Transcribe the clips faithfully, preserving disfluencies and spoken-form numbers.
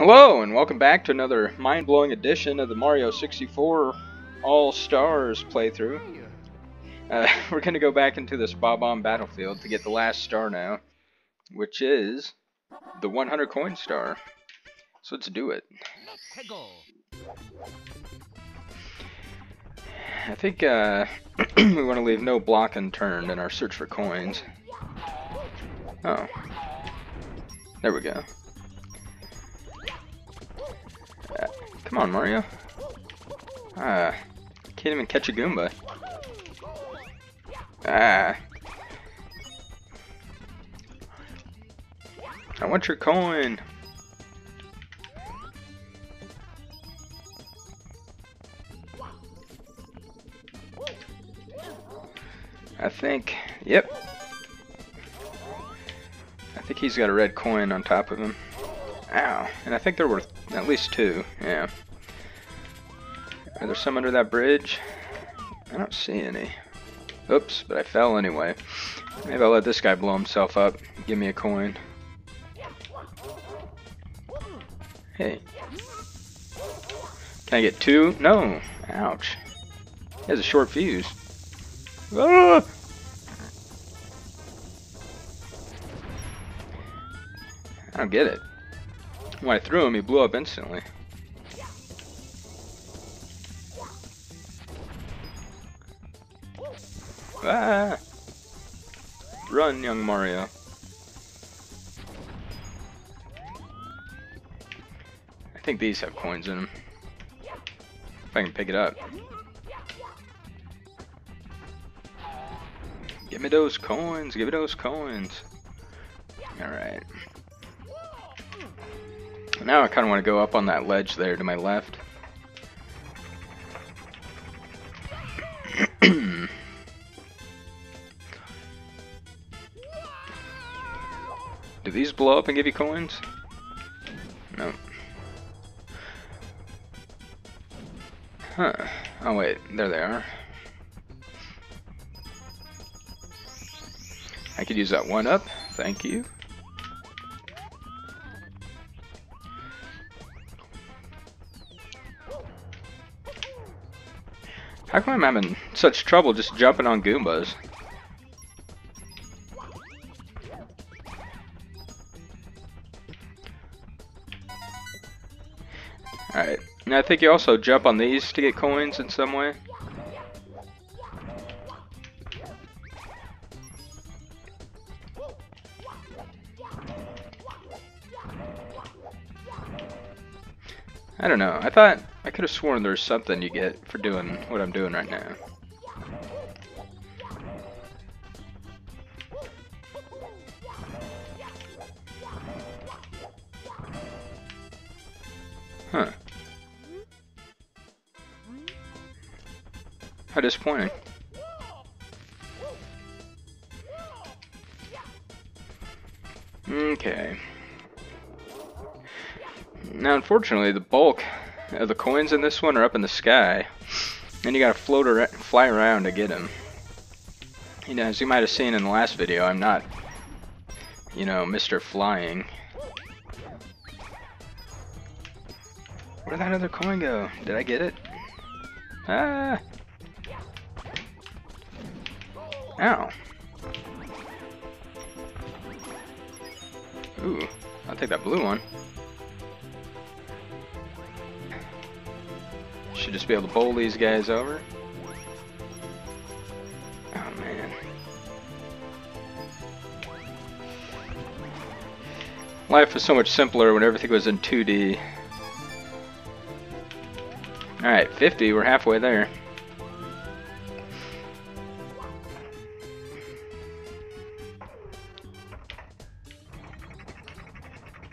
Hello and welcome back to another mind-blowing edition of the Mario sixty-four All-Stars playthrough. Uh, we're going to go back into this Bob-omb Battlefield to get the last star now, which is the one hundred coin star. So let's do it. I think uh, we want to leave no block unturned in our search for coins. Oh, there we go. Come on, Mario. Ah, can't even catch a Goomba. Ah. I want your coin. I think, yep. I think he's got a red coin on top of him. Ow, and I think there were at least two, yeah. Are there some under that bridge? I don't see any. Oops, but I fell anyway. Maybe I'll let this guy blow himself up. Give me a coin. Hey. Can I get two? No. Ouch. He has a short fuse. Ah! I don't get it. When I threw him, he blew up instantly. Ah! Run, young Mario. I think these have coins in them. If I can pick it up. Give me those coins, give me those coins. Alright. Now I kind of want to go up on that ledge there to my left. Do these blow up and give you coins? No. Huh. Oh wait, there they are. I could use that one up. Thank you. How come I'm having such trouble just jumping on Goombas? Alright, now I think you also jump on these to get coins in some way. I don't know, I thought... I could have sworn there's something you get for doing what I'm doing right now. Huh. How disappointing. Okay. Now, unfortunately, the bulk Uh, the coins in this one are up in the sky, and you gotta float or fly around to get them. You know, as you might have seen in the last video, I'm not, you know, Mister Flying. Where did that other coin go? Did I get it? Ah! Ow! Ooh, I'll take that blue one. Should just be able to bowl these guys over. Oh man. Life was so much simpler when everything was in two D. Alright, fifty, we're halfway there.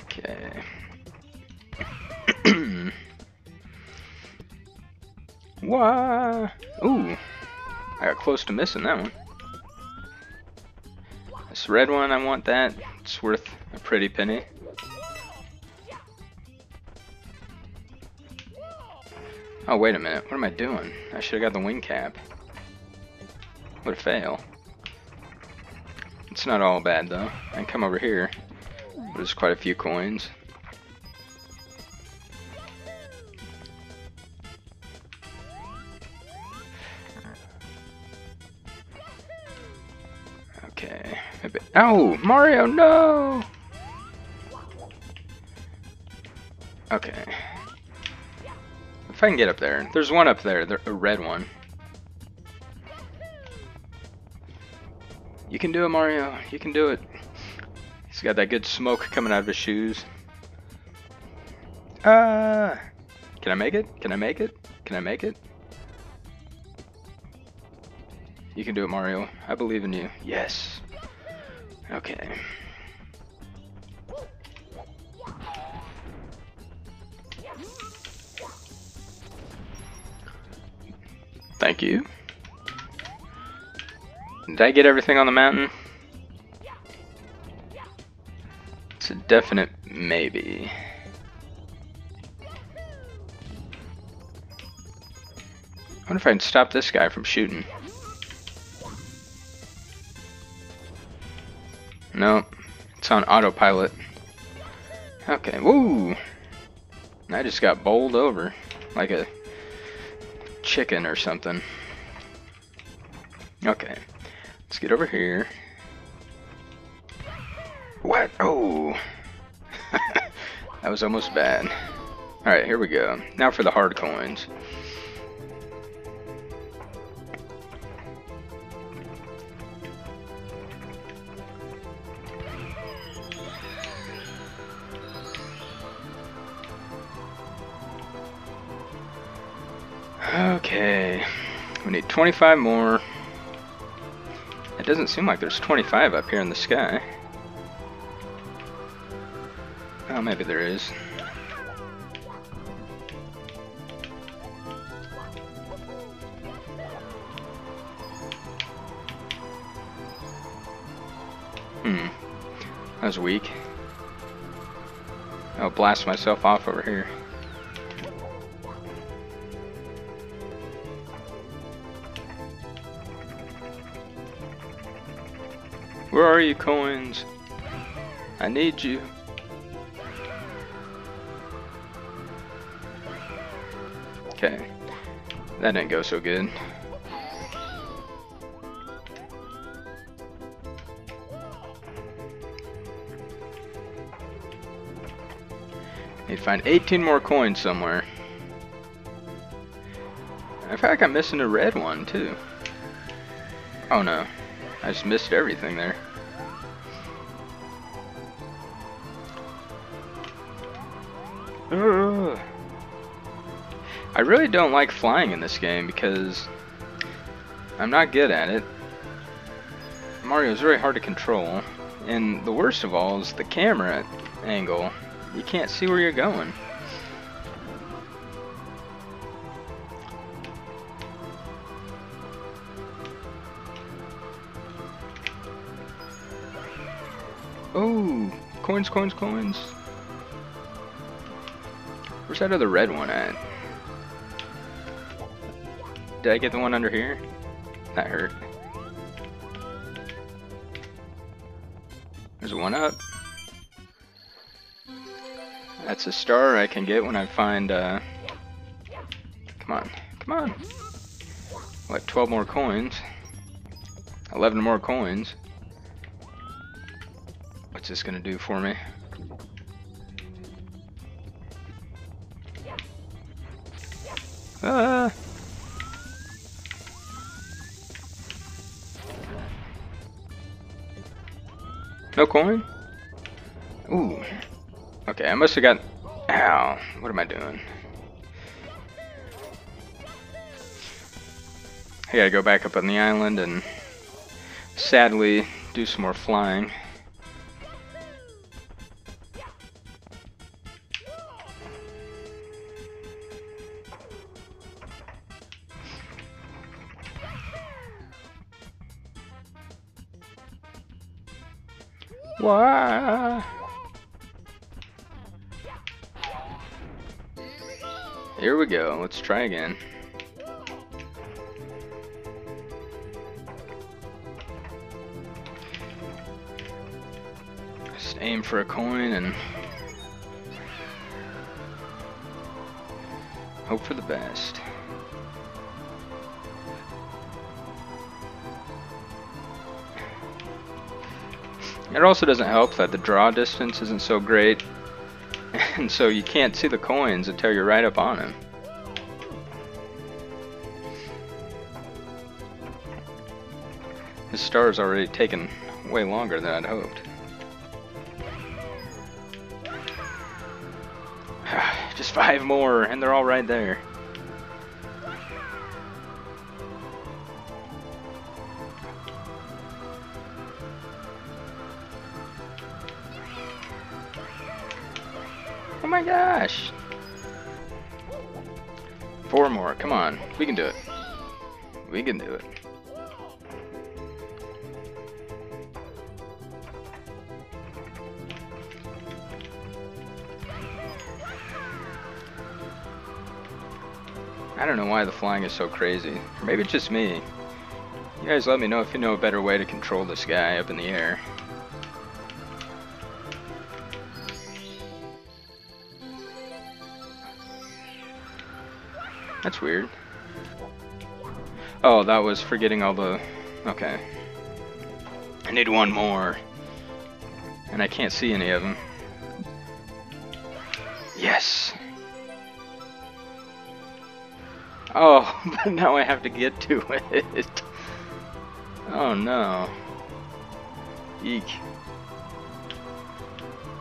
Okay. Wah! Ooh, I got close to missing that one. This red one, I want that. It's worth a pretty penny. Oh, wait a minute. What am I doing? I should have got the wing cap. Would fail. It's not all bad, though. I can come over here. There's quite a few coins. Ow, Mario, no! Okay. If I can get up there. There's one up there, the, a red one. You can do it, Mario. You can do it. He's got that good smoke coming out of his shoes. Uh, can I make it? Can I make it? Can I make it? You can do it, Mario. I believe in you. Yes. Okay. Thank you. Did I get everything on the mountain? It's a definite maybe. I wonder if I can stop this guy from shooting. No, it's on autopilot. Okay, woo! I just got bowled over like a chicken or something. Okay, let's get over here. What? Oh! That was almost bad. Alright, here we go. Now for the hard coins. Okay, we need twenty-five more. It doesn't seem like there's twenty-five up here in the sky. Oh, maybe there is. Hmm, that was weak. I'll blast myself off over here. Where are you, coins? I need you. Okay. That didn't go so good. Need to find eighteen more coins somewhere. I feel like I'm missing a red one, too. Oh no. I just missed everything there. Ugh. I really don't like flying in this game because I'm not good at it. Mario is very hard to control, and the worst of all is the camera angle. You can't see where you're going. Oh, coins, coins, coins. Where's that other red one at? Did I get the one under here? That hurt. There's one up. That's a star I can get when I find, uh... come on, come on. What, twelve more coins? eleven more coins. What's this gonna do for me? Ah. No coin? Ooh. Okay, I must have got... Ow. What am I doing? I gotta go back up on the island and sadly do some more flying. Why? Here we go. Let's try again. Just aim for a coin and hope for the best. It also doesn't help that the draw distance isn't so great, and so you can't see the coins until you're right up on them. His star's already taken way longer than I'd hoped. Just five more, and they're all right there. Oh my gosh! Four more, come on. We can do it. We can do it. I don't know why the flying is so crazy. Or maybe it's just me. You guys let me know if you know a better way to control this guy up in the air. That's weird. Oh, that was forgetting all the... Okay. I need one more. And I can't see any of them. Yes! Oh, but now I have to get to it. Oh no. Eek.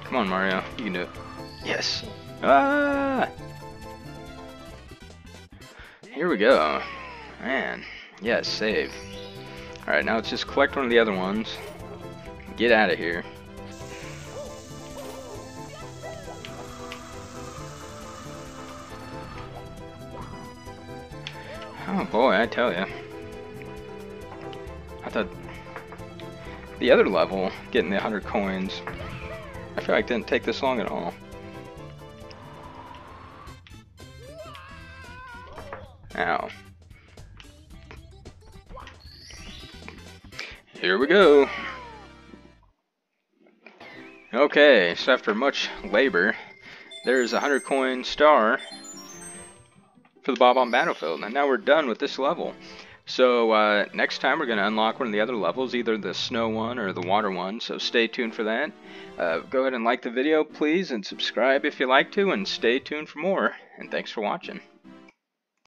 Come on, Mario. You can do it. Yes! Ah! Here we go. Man. Yes, save. Alright, now let's just collect one of the other ones. Get out of here. Oh boy, I tell ya. I thought the other level, getting the one hundred coins, I feel like didn't take this long at all. Ow. Here we go. Okay, so after much labor, there's a one hundred coin star for the Bob-omb Battlefield, and now we're done with this level. So uh, next time we're going to unlock one of the other levels, either the snow one or the water one, so stay tuned for that. Uh, go ahead and like the video, please, and subscribe if you like to, and stay tuned for more, and thanks for watching.